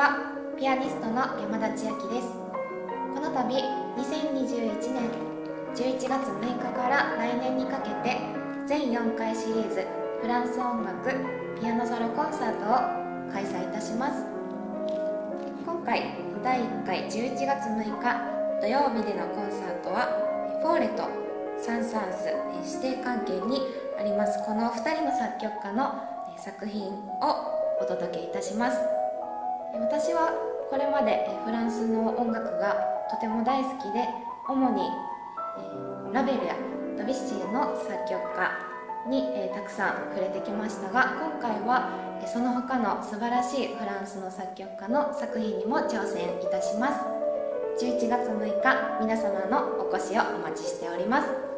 はピアニストの山田千晶です。この度2021年11月6日から来年にかけて全4回シリーズフランス音楽ピアノソロコンサートを開催いたします。今回第1回11月6日土曜日でのコンサートはフォーレとサン・サンス師弟関係にありますこの2人の作曲家の作品をお届けいたします。私はこれまでフランスの音楽がとても大好きで、主にラヴェルやドビュッシーの作曲家にたくさん触れてきましたが、今回はその他の素晴らしいフランスの作曲家の作品にも挑戦いたします。11月6日、皆様のお越しをお待ちしております。